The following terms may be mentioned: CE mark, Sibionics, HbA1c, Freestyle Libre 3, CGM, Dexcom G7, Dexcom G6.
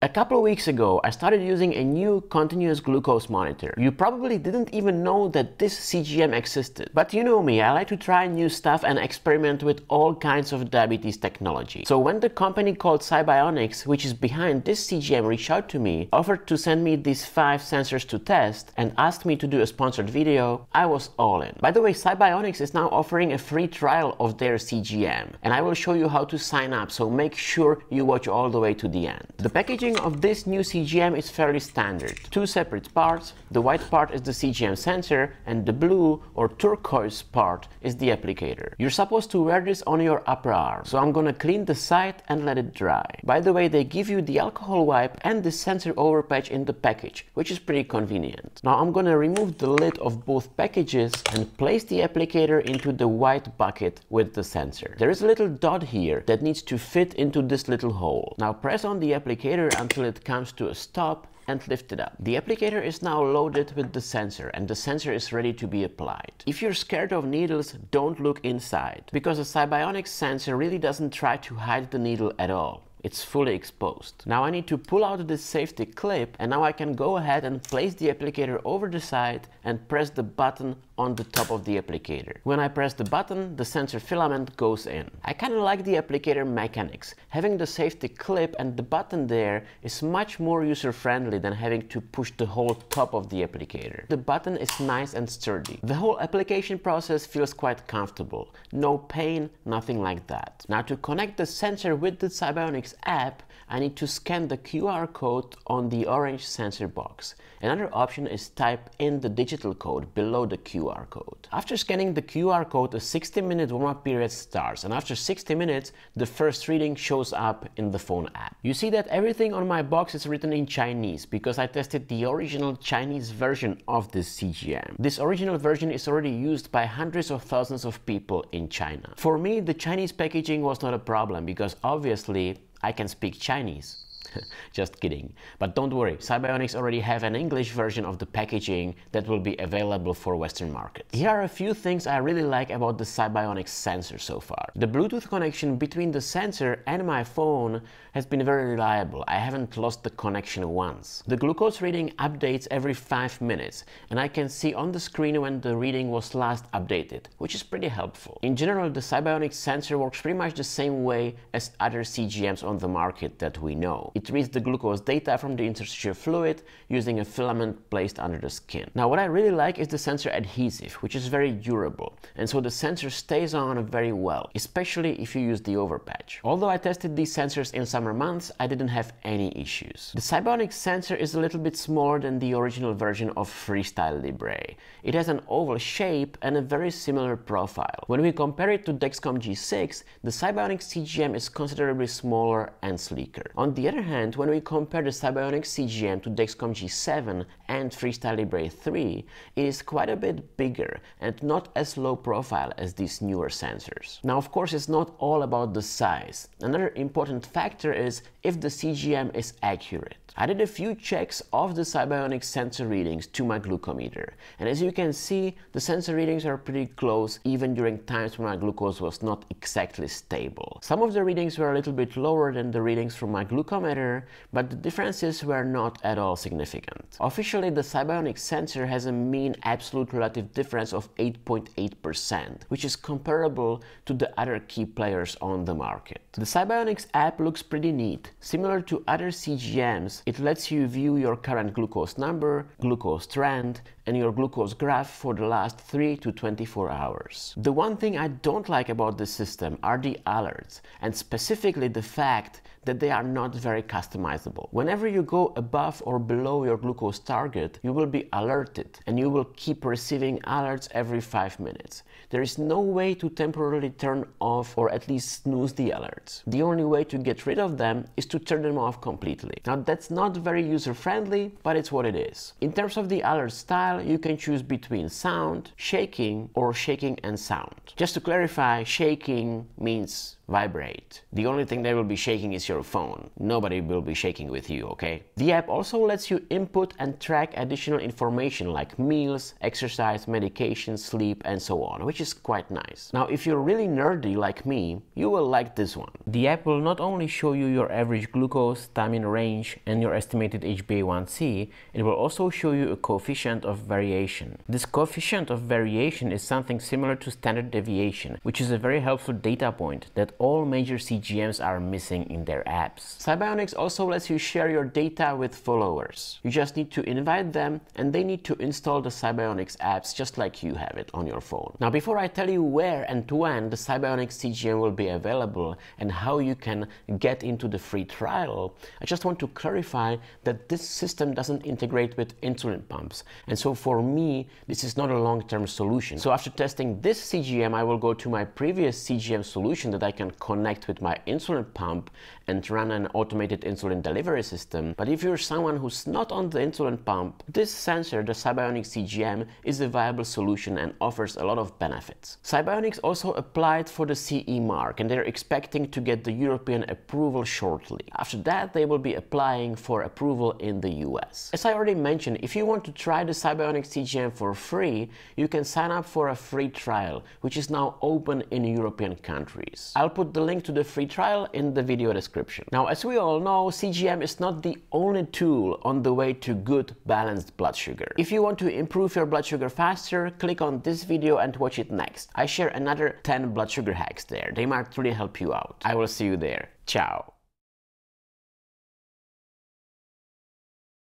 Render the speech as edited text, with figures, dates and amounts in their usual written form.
A couple of weeks ago, I started using a new continuous glucose monitor. You probably didn't even know that this CGM existed. But you know me, I like to try new stuff and experiment with all kinds of diabetes technology. So when the company called Sibionics, which is behind this CGM, reached out to me, offered to send me these 5 sensors to test, and asked me to do a sponsored video, I was all in. By the way, Sibionics is now offering a free trial of their CGM, and I will show you how to sign up, so make sure you watch all the way to the end. The packaging of this new CGM is fairly standard. 2 separate parts. The white part is the CGM sensor, and the blue or turquoise part is the applicator. You're supposed to wear this on your upper arm, so I'm gonna clean the side and let it dry. By the way, they give you the alcohol wipe and the sensor over patch in the package, which is pretty convenient. Now I'm gonna remove the lid of both packages and place the applicator into the white bucket with the sensor. There is a little dot here that needs to fit into this little hole. Now press on the applicator until it comes to a stop and lift it up. The applicator is now loaded with the sensor, and the sensor is ready to be applied. If you're scared of needles, don't look inside, because a Sibionics sensor really doesn't try to hide the needle at all. It's fully exposed. Now I need to pull out this safety clip, and now I can go ahead and place the applicator over the side and press the button on the top of the applicator. When I press the button, the sensor filament goes in. I kind of like the applicator mechanics. Having the safety clip and the button there is much more user-friendly than having to push the whole top of the applicator. The button is nice and sturdy. The whole application process feels quite comfortable. No pain, nothing like that. Now to connect the sensor with the Sibionics app, I need to scan the QR code on the orange sensor box. Another option is type in the digital code below the QR code. After scanning the QR code, a 60-minute warm-up period starts, and after 60 minutes, the first reading shows up in the phone app. You see that everything on my box is written in Chinese, because I tested the original Chinese version of this CGM. This original version is already used by hundreds of thousands of people in China. For me, the Chinese packaging was not a problem, because obviously, I can speak Chinese. Just kidding. But don't worry, Sibionics already have an English version of the packaging that will be available for Western markets. Here are a few things I really like about the Sibionics sensor so far. The Bluetooth connection between the sensor and my phone has been very reliable. I haven't lost the connection once. The glucose reading updates every 5 minutes, and I can see on the screen when the reading was last updated, which is pretty helpful. In general, the Sibionics sensor works pretty much the same way as other CGMs on the market that we know. It reads the glucose data from the interstitial fluid using a filament placed under the skin. Now what I really like is the sensor adhesive, which is very durable, and so the sensor stays on very well, especially if you use the overpatch. Although I tested these sensors in summer months, I didn't have any issues. The Sibionics sensor is a little bit smaller than the original version of Freestyle Libre. It has an oval shape and a very similar profile. When we compare it to Dexcom G6, the Sibionics CGM is considerably smaller and sleeker. On the other hand, when we compare the Sibionics CGM to Dexcom G7 and Freestyle Libre 3, it is quite a bit bigger and not as low profile as these newer sensors. Now, of course, it's not all about the size. Another important factor is if the CGM is accurate. I did a few checks of the Sibionics sensor readings to my glucometer, and as you can see, the sensor readings are pretty close even during times when my glucose was not exactly stable. Some of the readings were a little bit lower than the readings from my glucometer, but the differences were not at all significant. Officially, the Sibionics sensor has a mean absolute relative difference of 8.8%, which is comparable to the other key players on the market. The Sibionics app looks pretty neat. Similar to other CGMs, it lets you view your current glucose number, glucose trend, and your glucose graph for the last 3 to 24 hours. The one thing I don't like about this system are the alerts, and specifically the fact that they are not very customizable. Whenever you go above or below your glucose target, you will be alerted, and you will keep receiving alerts every 5 minutes. There is no way to temporarily turn off or at least snooze the alerts. The only way to get rid of them is to turn them off completely. Now that's not very user-friendly, but it's what it is. In terms of the alert style, you can choose between sound, shaking, or shaking and sound. Just to clarify, shaking means vibrate. The only thing that will be shaking is your phone. Nobody will be shaking with you, okay? The app also lets you input and track additional information like meals, exercise, medication, sleep, and so on, which is quite nice. Now, if you're really nerdy like me, you will like this one. The app will not only show you your average glucose, time in range, and your estimated HbA1c, it will also show you a coefficient of variation. This coefficient of variation is something similar to standard deviation, which is a very helpful data point that all major CGMs are missing in their apps. Sibionics also lets you share your data with followers. You just need to invite them and they need to install the Sibionics apps just like you have it on your phone. Now, before I tell you where and when the Sibionics CGM will be available and how you can get into the free trial, I just want to clarify that this system doesn't integrate with insulin pumps. And so for me, this is not a long-term solution. So after testing this CGM, I will go to my previous CGM solution that I can connect with my insulin pump and run an automated insulin delivery system. But if you're someone who's not on the insulin pump, this sensor, the Sibionics CGM, is a viable solution and offers a lot of benefits. Sibionics also applied for the CE mark and they're expecting to get the European approval shortly. After that, they will be applying for approval in the US. As I already mentioned, if you want to try the Sibionics CGM for free, you can sign up for a free trial, which is now open in European countries. I'll put the link to the free trial in the video description. Now, as we all know, CGM is not the only tool on the way to good balanced blood sugar. If you want to improve your blood sugar faster, click on this video and watch it next. I share another 10 blood sugar hacks there. They might really help you out. I will see you there. Ciao.